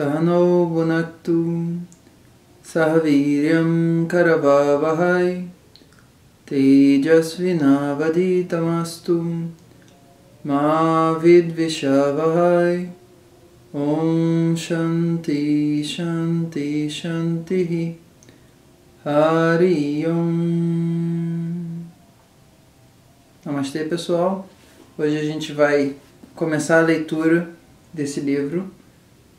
Sahano Bunaktu Sahaviryam Karavavahai Tejasvinavaditamastu Ma Vidvishavahai Om Shanti Shanti Shanti Hari Om. Namastê, pessoal. Hoje a gente vai começar a leitura desse livro,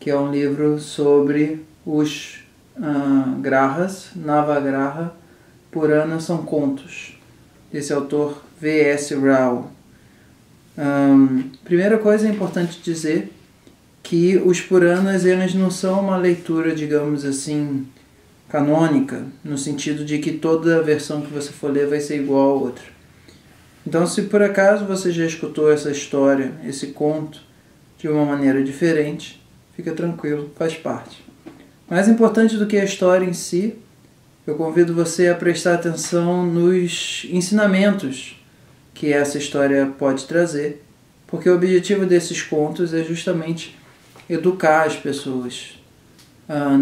que é um livro sobre os grahas. Navagraha, Puranas são contos, desse autor V.S. Rao. Primeira coisa, é importante dizer que os Puranas eles não são uma leitura, digamos assim, canônica, no sentido de que toda versão que você for ler vai ser igual a outra. Então, se por acaso você já escutou essa história, esse conto, de uma maneira diferente, fica tranquilo, faz parte. Mais importante do que a história em si, eu convido você a prestar atenção nos ensinamentos que essa história pode trazer, porque o objetivo desses contos é justamente educar as pessoas,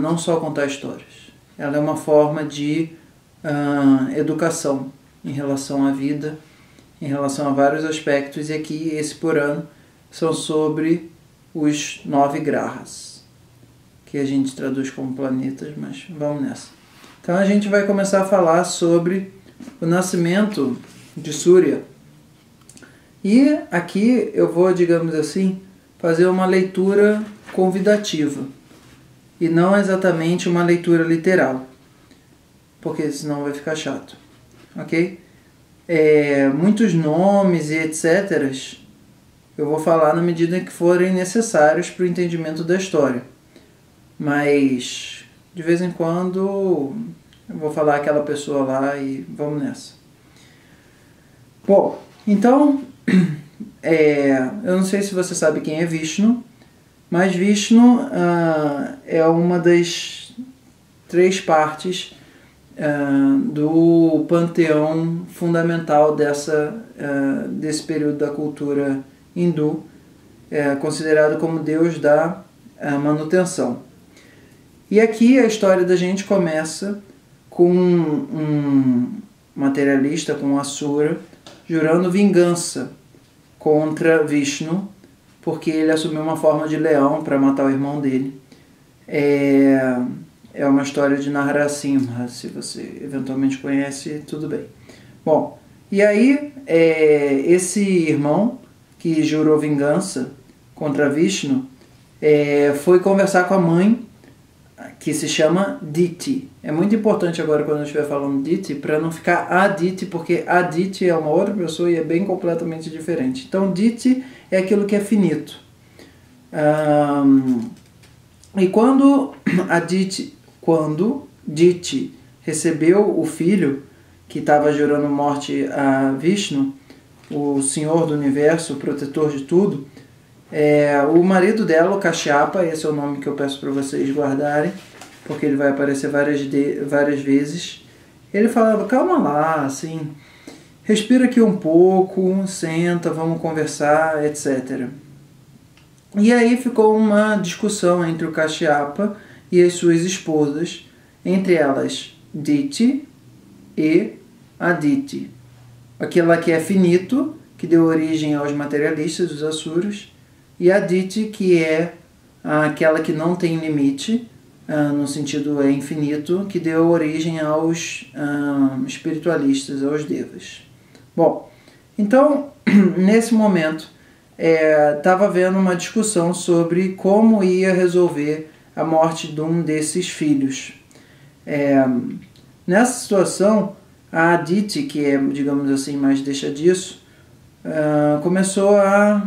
não só contar histórias. Ela é uma forma de educação em relação à vida, em relação a vários aspectos, e aqui, esse Purana, são sobre os 9 grahas, que a gente traduz como planetas, mas vamos nessa. Então a gente vai começar a falar sobre o nascimento de Surya. E aqui eu vou, digamos assim, fazer uma leitura convidativa, e não exatamente uma leitura literal, porque senão vai ficar chato, ok? Muitos nomes e etc. eu vou falar na medida que forem necessários para o entendimento da história. Mas, de vez em quando, eu vou falar aquela pessoa lá e vamos nessa. Bom, então, eu não sei se você sabe quem é Vishnu, mas Vishnu é uma das 3 partes do panteão fundamental desse período da cultura hindu, considerado como deus da manutenção. E aqui a história da gente começa com um materialista, com Asura, jurando vingança contra Vishnu, porque ele assumiu uma forma de leão para matar o irmão dele. É uma história de Narasimha, se você eventualmente conhece, tudo bem. Bom, e aí esse irmão que jurou vingança contra Vishnu, foi conversar com a mãe, que se chama Diti. É muito importante agora, quando eu estiver falando Diti, para não ficar Aditi, porque Aditi é uma outra pessoa e é bem completamente diferente. Então, Diti é aquilo que é finito. E quando Diti recebeu o filho, que estava jurando morte a Vishnu, o senhor do universo, o protetor de tudo, o marido dela, o Kashyapa, esse é o nome que eu peço para vocês guardarem, porque ele vai aparecer várias vezes, ele falava, calma lá, assim, respira aqui um pouco, senta, vamos conversar, etc. E aí ficou uma discussão entre o Kashyapa e as suas esposas, entre elas Diti e Aditi. Aquela que é finito, que deu origem aos materialistas, os Asuras, e Aditi, que é aquela que não tem limite, no sentido é infinito, que deu origem aos espiritualistas, aos devas. Bom, então, nesse momento, estava havendo uma discussão sobre como ia resolver a morte de um desses filhos. Nessa situação, a Aditi, que é, digamos assim, mais deixa disso, começou a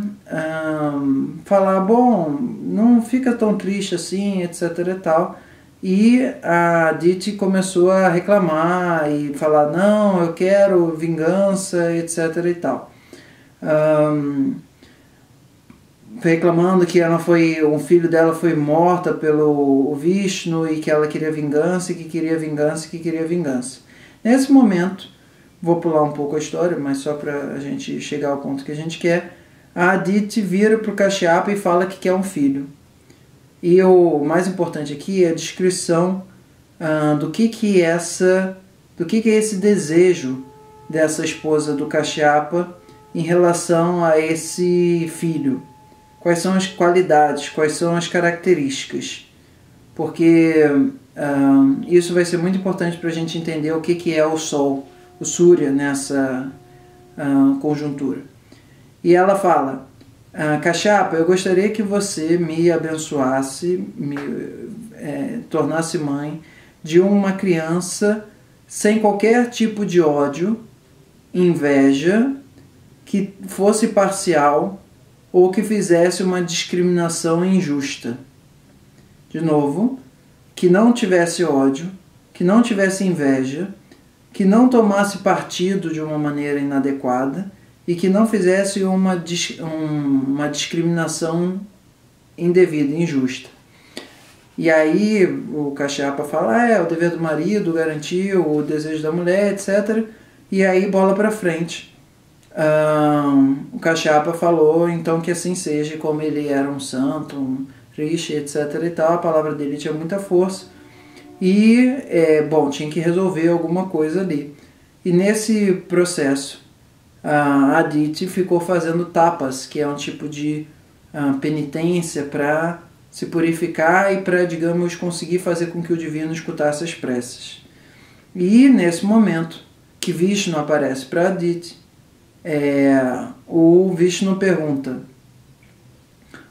falar, bom, não fica tão triste assim, etc e tal. E a Aditi começou a reclamar e falar, não, eu quero vingança, etc e tal. Reclamando que um filho dela foi morta pelo Vishnu e que ela queria vingança, que queria vingança, que queria vingança. Nesse momento, vou pular um pouco a história, mas só para a gente chegar ao ponto que a gente quer, a Aditi vira para o Kashyapa e fala que quer um filho. E o mais importante aqui é a descrição do que é esse desejo dessa esposa do Kashyapa em relação a esse filho. Quais são as qualidades, quais são as características. Porque isso vai ser muito importante para a gente entender o que é o Sol, o Surya, nessa conjuntura. E ela fala, Kashyapa, eu gostaria que você me abençoasse, me tornasse mãe de uma criança sem qualquer tipo de ódio, inveja, que fosse parcial ou que fizesse uma discriminação injusta. De novo, que não tivesse ódio, que não tivesse inveja, que não tomasse partido de uma maneira inadequada e que não fizesse uma discriminação indevida, injusta. E aí o Kashyapa fala, é o dever do marido, garantir o desejo da mulher, etc. E aí bola pra frente. O Kashyapa falou então que assim seja, como ele era um santo, um rishi, etc e tal, a palavra dele tinha muita força e, bom, tinha que resolver alguma coisa ali. E nesse processo, a Aditi ficou fazendo tapas, que é um tipo de penitência para se purificar e para, digamos, conseguir fazer com que o divino escutasse as preces. E nesse momento que Vishnu aparece para Aditi, o Vishnu pergunta,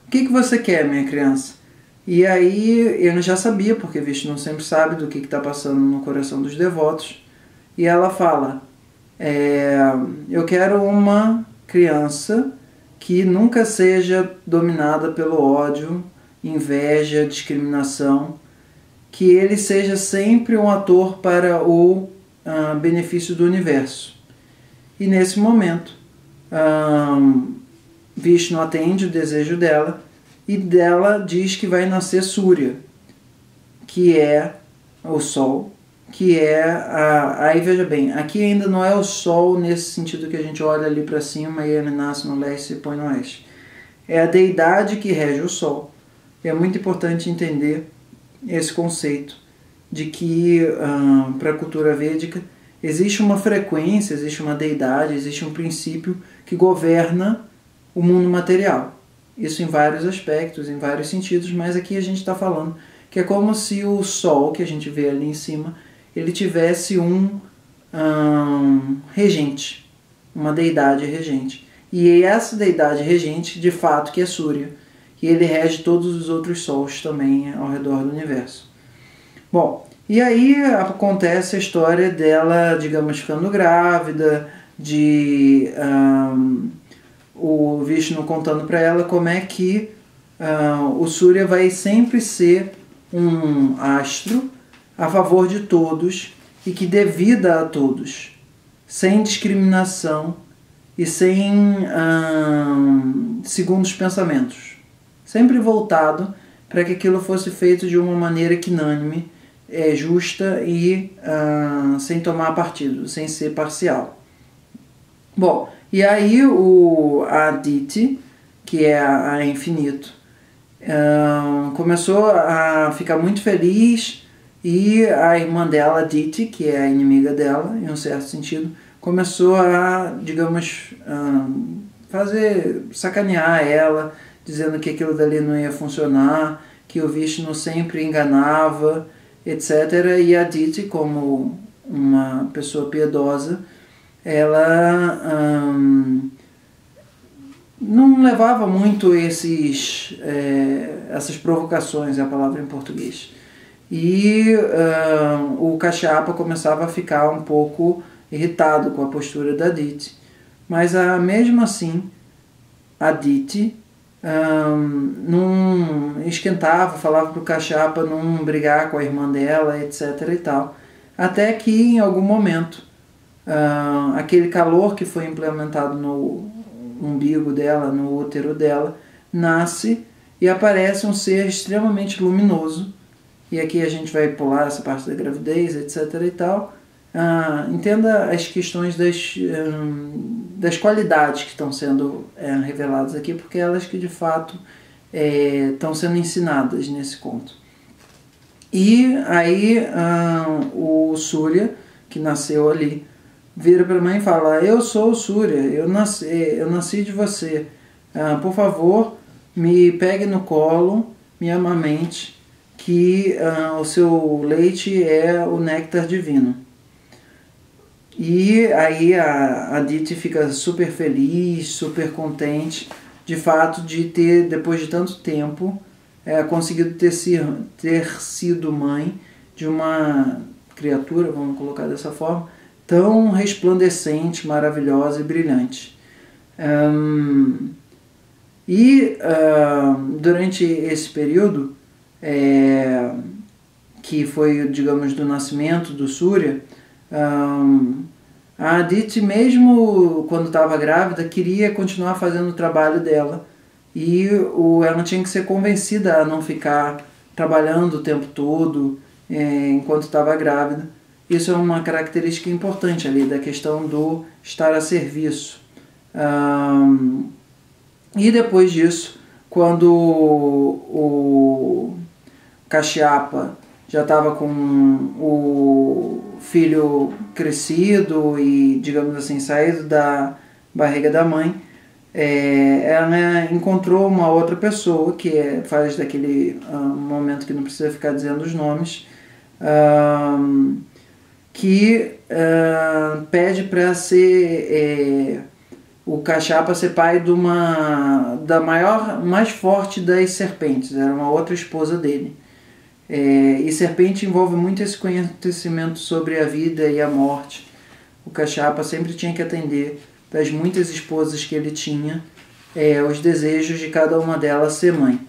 o que você quer, minha criança? E aí ele já sabia, porque Vishnu sempre sabe do que está passando no coração dos devotos. E ela fala, eu quero uma criança que nunca seja dominada pelo ódio, inveja, discriminação, que ele seja sempre um ator para o benefício do universo. E nesse momento, Vishnu atende o desejo dela e dela diz que vai nascer Surya, que é o Sol, que é a... Aí veja bem, aqui ainda não é o Sol nesse sentido que a gente olha ali para cima e ele nasce no leste e põe no oeste. É a deidade que rege o Sol. E é muito importante entender esse conceito de que, para a cultura védica, existe uma frequência, existe uma deidade, existe um princípio que governa o mundo material. Isso em vários aspectos, em vários sentidos, mas aqui a gente está falando que é como se o Sol, que a gente vê ali em cima, ele tivesse um regente, uma deidade regente. E essa deidade regente, de fato, que é Surya, e ele rege todos os outros sols também ao redor do universo. Bom, e aí acontece a história dela, digamos, ficando grávida, de o Vishnu contando para ela como é que o Surya vai sempre ser um astro a favor de todos e que devida a todos, sem discriminação e sem segundos pensamentos. Sempre voltado para que aquilo fosse feito de uma maneira equânime, justa e sem tomar partido, sem ser parcial. Bom, e aí a Aditi, que é a Infinito, começou a ficar muito feliz e a irmã dela, Aditi, que é a inimiga dela, em um certo sentido, começou a, digamos, sacanear ela, dizendo que aquilo dali não ia funcionar, que o Vishnu sempre enganava, etc. E a Aditi, como uma pessoa piedosa, ela não levava muito essas provocações, é a palavra em português. E o Kashyapa começava a ficar um pouco irritado com a postura da Aditi. Mas mesmo assim, a Aditi não esquentava, falava para o Kashyapa não brigar com a irmã dela, etc e tal, até que em algum momento aquele calor que foi implementado no umbigo dela, no útero dela, nasce e aparece um ser extremamente luminoso. E aqui a gente vai pular essa parte da gravidez, etc e tal. Entenda as questões das qualidades que estão sendo reveladas aqui, porque elas que de fato estão sendo ensinadas nesse conto. E aí o Surya, que nasceu ali, vira para a mãe e fala: eu sou o Surya, eu nasci de você, por favor, me pegue no colo, me amamente, que o seu leite é o néctar divino. E aí a Aditi fica super feliz, super contente, de fato, de ter, depois de tanto tempo, conseguido ter sido mãe de uma criatura, vamos colocar dessa forma, tão resplandecente, maravilhosa e brilhante. Durante esse período, que foi, digamos, do nascimento do Surya, a Aditi, mesmo quando estava grávida, queria continuar fazendo o trabalho dela, e ela tinha que ser convencida a não ficar trabalhando o tempo todo enquanto estava grávida. Isso é uma característica importante ali, da questão do estar a serviço. E depois disso, quando o Kashyapa já estava com o filho crescido e, digamos assim, saído da barriga da mãe, ela encontrou uma outra pessoa que faz daquele momento que não precisa ficar dizendo os nomes, que pede para ser... o Kashyapa ser pai de da maior, mais forte das serpentes. Era uma outra esposa dele. E serpente envolve muito esse conhecimento sobre a vida e a morte. O Kashyapa sempre tinha que atender, das muitas esposas que ele tinha, os desejos de cada uma delas ser mãe.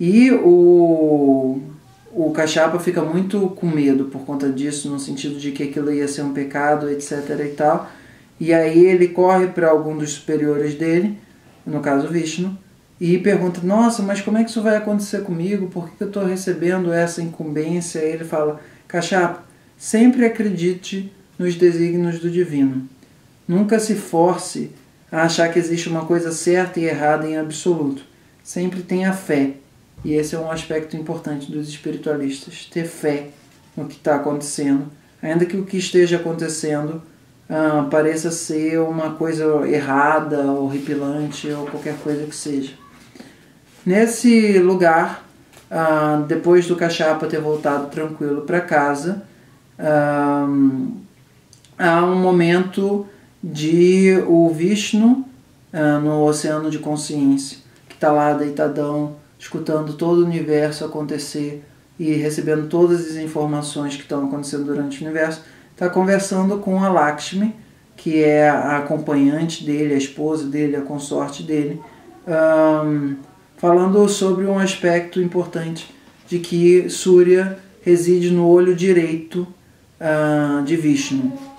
E o Kashyapa fica muito com medo por conta disso, no sentido de que aquilo ia ser um pecado, etc. e tal. E aí ele corre para algum dos superiores dele, no caso Vishnu, e pergunta: nossa, mas como é que isso vai acontecer comigo? Por que eu estou recebendo essa incumbência? E ele fala: Kashyapa, sempre acredite nos desígnios do divino. Nunca se force a achar que existe uma coisa certa e errada em absoluto. Sempre tenha fé. E esse é um aspecto importante dos espiritualistas, ter fé no que está acontecendo, ainda que o que esteja acontecendo pareça ser uma coisa errada, horripilante ou qualquer coisa que seja. Nesse lugar, depois do Kashyapa ter voltado tranquilo para casa, há um momento de o Vishnu, no oceano de consciência, que está lá deitadão, escutando todo o universo acontecer e recebendo todas as informações que estão acontecendo durante o universo, está conversando com a Lakshmi, que é a acompanhante dele, a esposa dele, a consorte dele, falando sobre um aspecto importante de que Surya reside no olho direito de Vishnu.